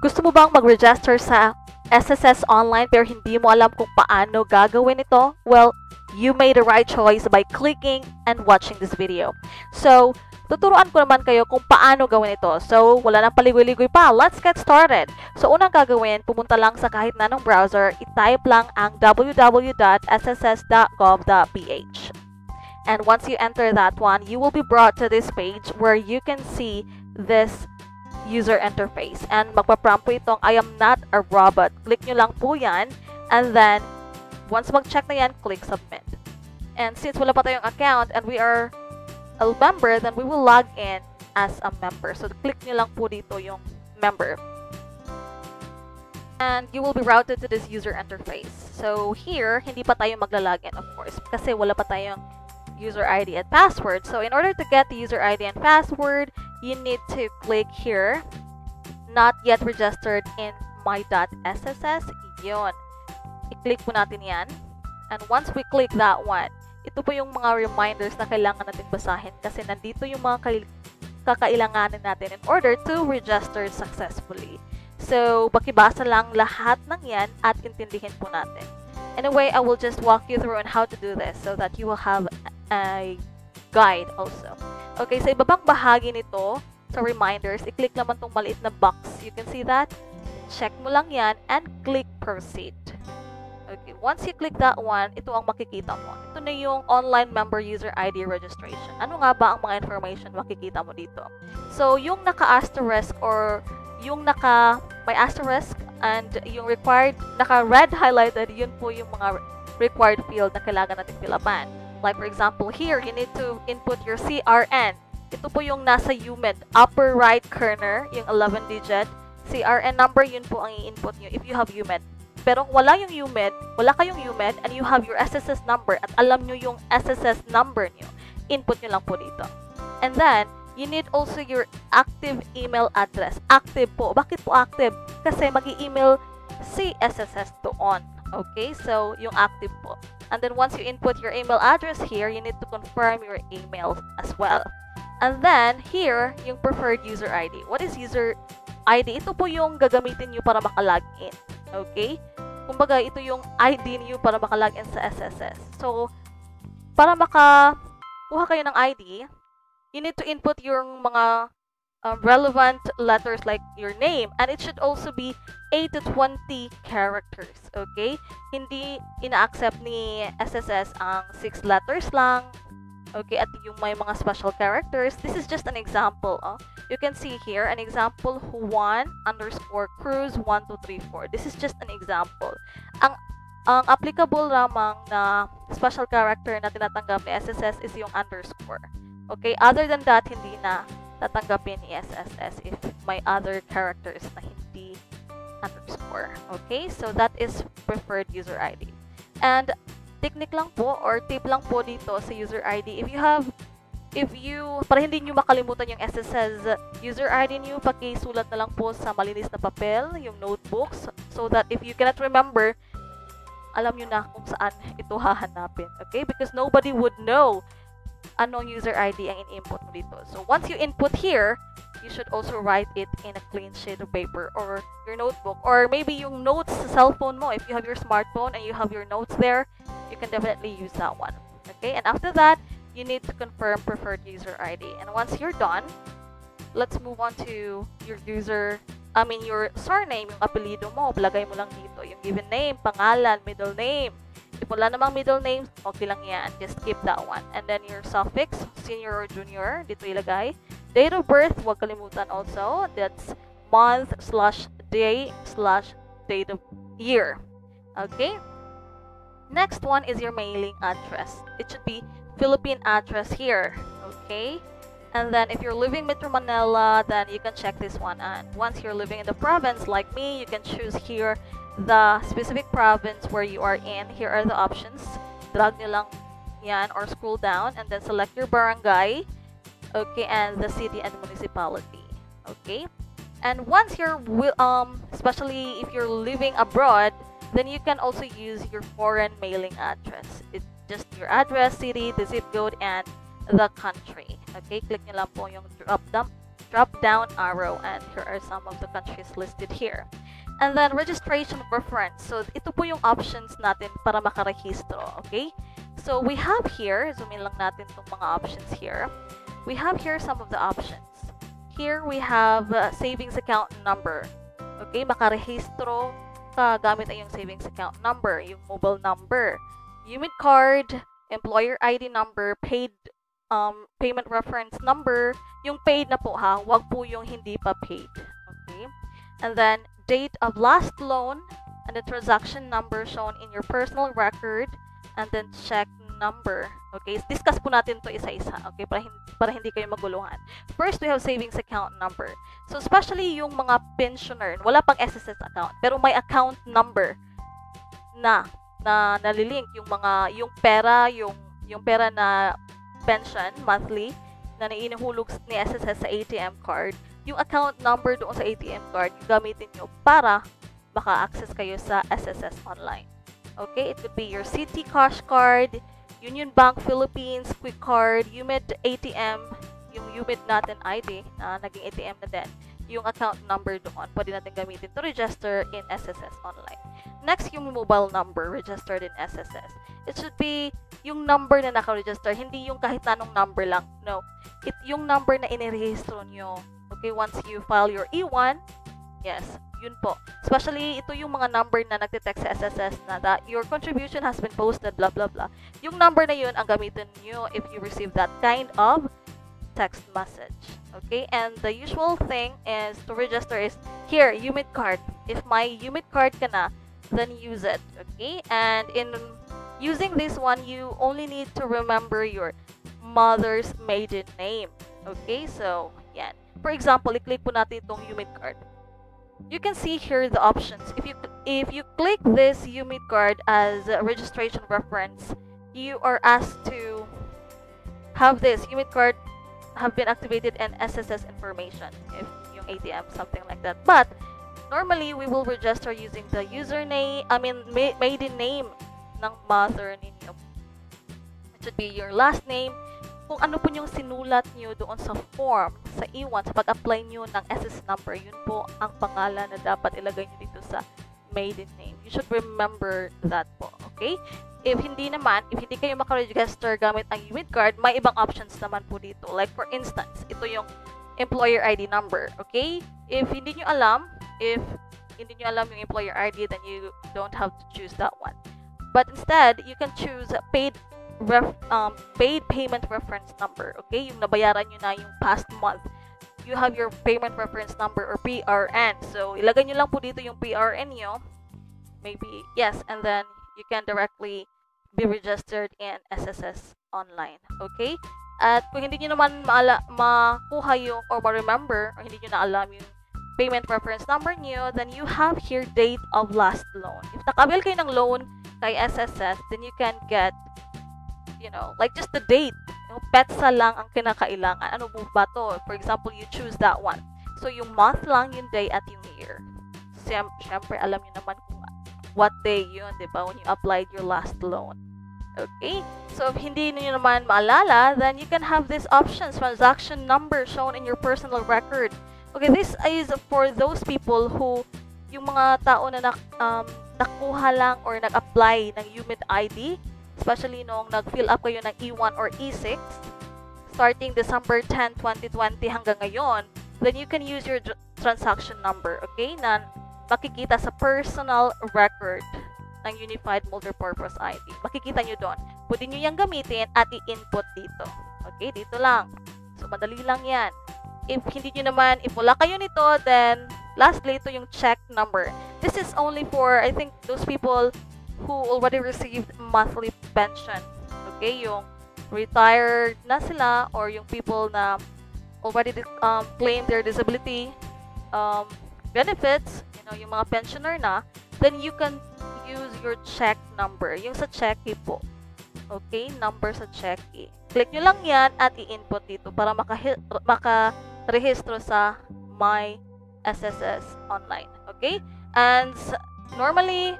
Gusto mo bang mag-register sa SSS online pero hindi mo alam kung paano gagawin ito? Well, you made the right choice by clicking and watching this video. So, tuturuan ko naman kayo kung paano gawin ito. So, wala nang paligoy-ligoy pa. Let's get started. So, unang gagawin, pumunta lang sa kahit na anong browser, i-type lang ang www.sss.gov.ph. And once you enter that one, you will be brought to this page where you can see this user interface. And magpaprompt po itong I am not a robot. Click nyo lang po yan. And then, once mag-check na yan, click submit. And since wala pa tayong account and we are a member, then we will log in as a member. So, click nyo lang po dito yung member. And you will be routed to this user interface. So, here, hindi pa tayo magla-log in, of course. Kasi wala pa tayong user ID and password. So, in order to get the user ID and password, you need to click here, not yet registered in my.sss. Yun. I-click po natin yan. And once we click that one, ito po yung mga reminders na kailangan natin basahin kasi nandito yung mga kakailanganin natin in order to register successfully. So, bakibasa lang lahat ng yan at intindihin po natin. Anyway, I will just walk you through on how to do this so that you will have a guide also. Okay, sa ibabang bahagi nito, sa reminders, i-click naman itong maliit na box. You can see that? Check mo lang yan and click proceed. Okay, once you click that one, ito ang makikita mo. Ito na yung online member user ID registration. Ano nga ba ang mga information makikita mo dito? So, yung naka-asterisk or yung may asterisk and yung required, naka-red highlighted, yun po yung mga required field na kailangan natin pilapan. Like for example, here, you need to input your CRN. Ito po yung nasa UMID, upper right corner, yung 11-digit. CRN number, yun po ang i-input nyo if you have UMID. Pero kung wala yung UMID, wala kayong UMID, and you have your SSS number, at alam nyo yung SSS number nyo, input nyo lang po dito. And then, you need also your active email address. Active po. Bakit po active? Kasi mag-i-email si SSS doon. Okay? So, yung active po. And then once you input your email address here, you need to confirm your email as well. And then here, yung preferred user ID. What is user ID? Ito po yung gagamitin nyo para makalagin. Okay? Kumbaga, ito yung ID nyo para makalagin sa SSS. So, para makakuha kayo ng ID, you need to input yung mga relevant letters like your name, and it should also be 8 to 20 characters, okay? Hindi ina-accept ni SSS ang 6 letters lang, okay? At yung may mga special characters. This is just an example. Oh. You can see here an example Juan_Cruz 1234. This is just an example. Ang applicable lamang na special character na tinatanggap ni SSS is yung underscore, okay? Other than that, hindi na tatanggapin ni SSS if may other characters na hindi underscore. Okay? So, that is preferred user ID. And, technique lang po or tip lang po dito sa user ID. Para hindi nyo makalimutan yung SSS user ID nyo, pakisulat na lang po sa malinis na papel, yung notebooks, so that if you cannot remember, alam nyo na kung saan ito hahanapin. Okay? Because nobody would know anong user ID ang in-input mo dito. So, once you input here, you should also write it in a clean sheet of paper or your notebook. Or maybe yung notes sa cellphone mo. If you have your smartphone and you have your notes there, you can definitely use that one. Okay? And after that, you need to confirm preferred user ID. And once you're done, let's move on to your your surname, yung apelido mo. Lagay mo lang dito. Yung given name, pangalan, middle name. If wala namang middle name, okay lang yan. Just skip that one. And then your suffix, senior or junior, dito ilagay. Date of birth, huwag kalimutan also. That's month/day/date of year. Okay? Next one is your mailing address. It should be Philippine address here. Okay? And then if you're living Metro Manila, then you can check this one. And once you're living in the province, like me, you can choose here the specific province where you are in. Here are the options. Drag nyo lang yan or scroll down and then select your barangay. Okay, and the city and municipality. Okay? And once you're, especially if you're living abroad, then you can also use your foreign mailing address. It's just your address, city, the zip code, and the country. Okay? Click nyo lang po yung drop down drop-down arrow, and here are some of the countries listed here. And then registration preference. So ito po yung options natin para makarehistro, okay? So we have here, zoom in lang natin tong mga options here. We have here some of the options. Here we have savings account number. Okay, makarehistro ka gamit ay yung savings account number, yung mobile number, UMID card, employer ID number, paid payment reference number, yung paid na po ha, wag po yung hindi pa paid. Okay? And then date of last loan and the transaction number shown in your personal record and then check number. Okay, discuss po natin to isa-isa, okay, para hindi kayo maguluhan. First, we have savings account number. So, especially yung mga pensioner, wala pang SSS account, pero may account number na nalilink yung pera na pension monthly na naiinihulog ni SSS sa ATM card. Yung account number doon sa ATM card, gamitin nyo para maka-access kayo sa SSS online. Okay, it could be your City Cash card, Union Bank Philippines, Quick Card, UMID ATM, yung UMID natin ID, na naging ATM na din. Yung account number doon, pwede natin gamitin to register in SSS online. Next, yung mobile number registered in SSS. It should be yung number na naka-register, hindi yung kahit anong number lang. No, yung number na inirehistro nyo. Okay, once you file your E1, yes, yun po. Especially, ito yung mga number na nagtitext sa SSS na that your contribution has been posted, blah, blah, blah. Yung number na yun ang gamitin nyo if you receive that kind of text message. Okay, and the usual thing is to register is here, UMID card. If may UMID card ka na, then use it. Okay, and in using this one, you only need to remember your mother's maiden name. Okay, so, yan. For example, i-click po natin itong UMID card. You can see here the options. If you click this UMID card as a registration reference, you are asked to have this UMID card have been activated and SSS information, if yung ATM, something like that. But normally, we will register using the username, I mean, maiden name ng mother ninyo. It should be your last name. Kung ano po yung sinulat nyo doon sa form, sa E1, sa pag-apply nyo ng SS number, yun po ang pangalan na dapat ilagay nyo dito sa maiden name. You should remember that po, okay? If hindi naman, if hindi kayo makaregister gamit ang UMID card, may ibang options naman po dito. Like for instance, ito yung employer ID number, okay? If hindi nyo alam yung employer ID, then you don't have to choose that one. But instead, you can choose paid payment reference number, okay? Yung nabayaran nyo na yung past month. You have your payment reference number or PRN. So, ilagay nyo lang po dito yung PRN nyo. Maybe, yes, and then you can directly be registered in SSS online, okay? At kung hindi nyo naman makuha yung or ma-remember or hindi nyo na alam yung payment reference number nyo, then you have here date of last loan. If nakabil kayo ng loan kay SSS, then you can get, you know, like just the date. Yung petsa lang ang kinakailangan. Ano ba to? For example, you choose that one. So, yung month lang, yung day at yung year. Siyempre, alam nyo naman kung what day yun, di ba? When you applied your last loan. Okay? So, if hindi nyo naman maalala, then you can have these options. Transaction number shown in your personal record. Okay, this is for those people who, yung mga tao na nakuha lang or nag-apply ng UMID ID, especially noong nag-fill up kayo ng E1 or E6, starting December 10, 2020 hanggang ngayon, then you can use your transaction number, okay, na makikita sa personal record ng Unified Multipurpose ID. Makikita nyo doon. Pwede nyo yung gamitin at i-input dito. Okay, dito lang. So, madali lang yan. If hindi nyo naman, if wala kayo nito, then lastly, ito yung check number. This is only for, I think, those people who already received monthly pension. Okay, yung retired na sila or yung people na already claim their disability benefits, you know, yung mga pensioner na, then you can use your check number. Yung sa cheque po. Okay, number sa cheque. Click nyo lang yan at i-input dito para makarehistro sa My SSS Online. Okay? And normally,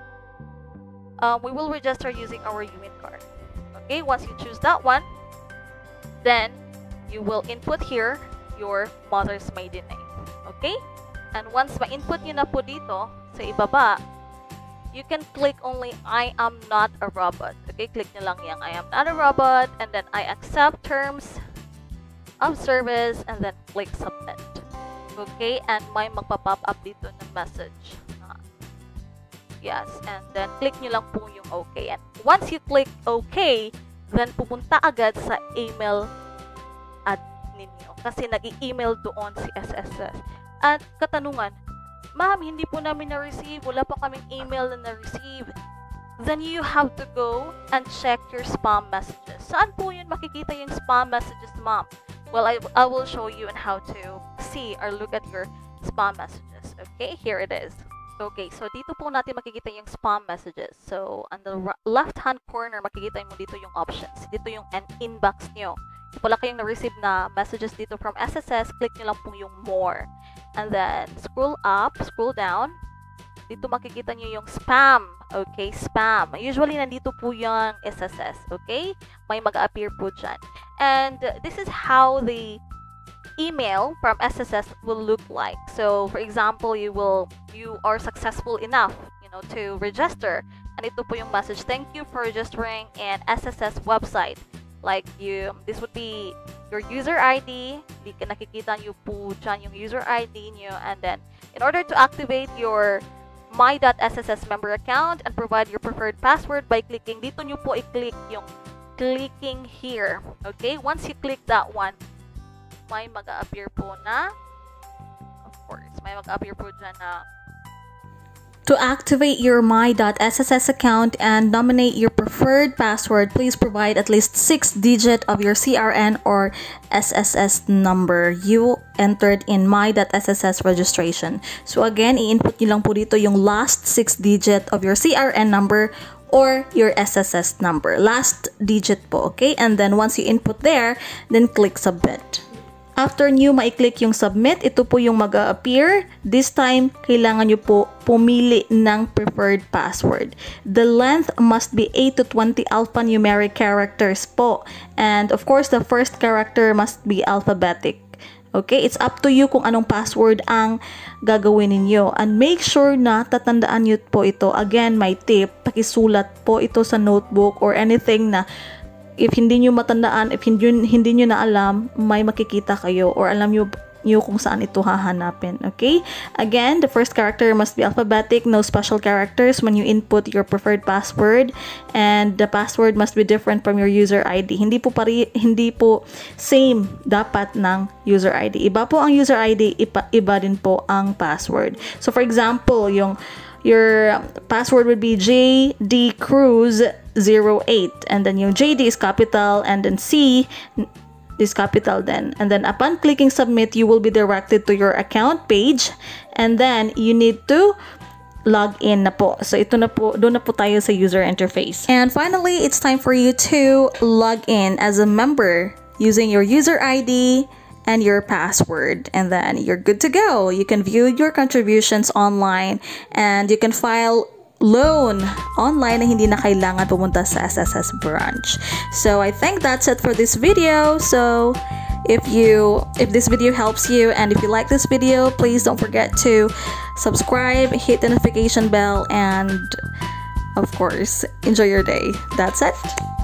we will register using our UMID card. Okay, once you choose that one, then you will input here your mother's maiden name. Okay? And once ma-input nyo na po dito, sa ibaba, you can click only I am not a robot. Okay? Click nyo lang yung I am not a robot, and then I accept terms of service, and then click submit. Okay? And may magpa-pop up dito ng message. Yes, and then click nyo lang po yung OK. And once you click OK, then pupunta agad sa email ad ninyo. Kasi nag-i-email doon si SSS. At katanungan, ma'am, hindi po namin na-receive. Wala pa kaming email na na-receive. Then you have to go and check your spam messages. Saan po yun makikita yung spam messages, ma'am? Well, I will show you on how to see or look at your spam messages. Okay, here it is. Okay, so dito po natin makikita yung spam messages. So, on the left-hand corner, makikita mo dito yung options. Dito yung inbox nyo. Kung wala kayong na-receive na messages dito from SSS, click nyo lang po yung more. And then, scroll up, scroll down. Dito makikita nyo yung spam. Okay, spam. Usually, nandito po yung SSS. Okay? May mag-appear po dyan. And this is how the email from SSS will look like. So, for example, you are successful enough, to register. And ito po yung message, thank you for registering an SSS website. Like this would be your user ID. Nakikita nyo po dyan yung user ID nyo. And then, in order to activate your my.sss member account and provide your preferred password by clicking, dito nyo po i-click yung clicking here. Okay? Once you click that one, may mag-a-appear po na, of course, may mag-a-appear po dyan na to activate your my.sss account and nominate your preferred password, please provide at least 6 digits of your CRN or SSS number you entered in my.sss registration. So again, i-input nyo lang po dito yung last 6 digits of your CRN number or your SSS number. Last digit po, okay? And then once you input there, then click submit. After nyo ma-click yung submit, ito po yung mag-a-appear. This time, kailangan nyo po pumili ng preferred password. The length must be 8 to 20 alphanumeric characters po. And of course, the first character must be alphabetic. Okay, it's up to you kung anong password ang gagawin ninyo. And make sure na tatandaan nyo po ito. Again, my tip, pakisulat po ito sa notebook or anything na if hindi nyo matandaan, if hindi nyo na alam, may makikita kayo or alam nyo kung saan ito hahanapin. Okay? Again, the first character must be alphabetic, no special characters when you input your preferred password, and the password must be different from your user ID. Hindi po same dapat ng user ID. Iba po ang user ID, iba din po ang password. So for example, your password would be JDCruz08, and then yung JD is capital, and then C is capital then. And then upon clicking submit, you will be directed to your account page, and then you need to log in na po. So ito na po, doon na po tayo sa user interface. And finally, it's time for you to log in as a member using your user ID and your password, and then you're good to go. You can view your contributions online, and you can file loan online na hindi na kailangan pumunta sa SSS branch. So I think that's it for this video. So if this video helps you, and if you like this video, please don't forget to subscribe, hit the notification bell, and of course, enjoy your day. That's it.